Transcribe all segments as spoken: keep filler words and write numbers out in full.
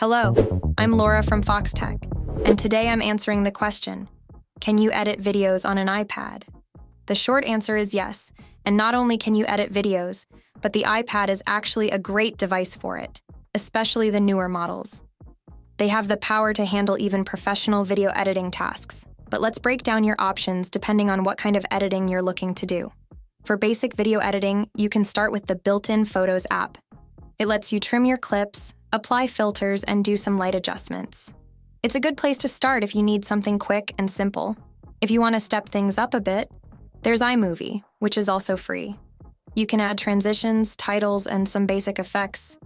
Hello, I'm Laura from Foxtech, and today I'm answering the question, can you edit videos on an iPad? The short answer is yes, and not only can you edit videos, but the iPad is actually a great device for it, especially the newer models. They have the power to handle even professional video editing tasks, but let's break down your options depending on what kind of editing you're looking to do. For basic video editing, you can start with the built-in Photos app. It lets you trim your clips, apply filters, and do some light adjustments. It's a good place to start if you need something quick and simple. If you want to step things up a bit, there's iMovie, which is also free. You can add transitions, titles, and some basic effects.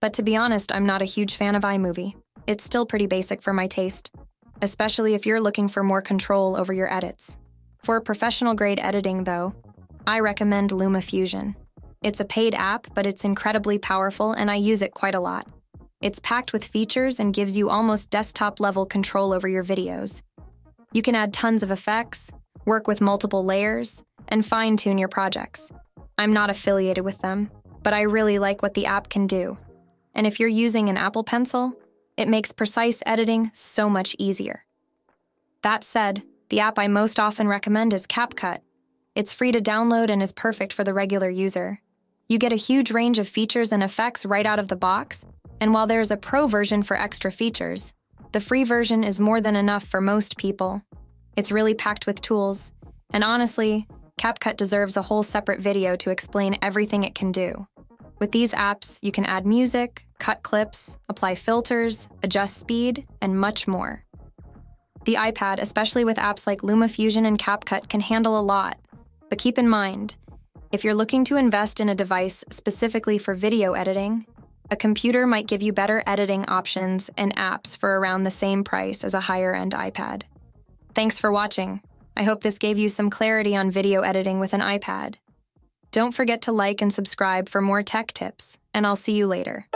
But to be honest, I'm not a huge fan of iMovie. It's still pretty basic for my taste, especially if you're looking for more control over your edits. For professional-grade editing, though, I recommend LumaFusion. It's a paid app, but it's incredibly powerful, and I use it quite a lot. It's packed with features and gives you almost desktop-level control over your videos. You can add tons of effects, work with multiple layers, and fine-tune your projects. I'm not affiliated with them, but I really like what the app can do. And if you're using an Apple Pencil, it makes precise editing so much easier. That said, the app I most often recommend is CapCut. It's free to download and is perfect for the regular user. You get a huge range of features and effects right out of the box, and while there's a pro version for extra features, the free version is more than enough for most people. It's really packed with tools, and honestly, CapCut deserves a whole separate video to explain everything it can do. With these apps, you can add music, cut clips, apply filters, adjust speed, and much more. The iPad, especially with apps like LumaFusion and CapCut, can handle a lot, but keep in mind, if you're looking to invest in a device specifically for video editing, a computer might give you better editing options and apps for around the same price as a higher-end iPad. Thanks for watching. I hope this gave you some clarity on video editing with an iPad. Don't forget to like and subscribe for more tech tips, and I'll see you later.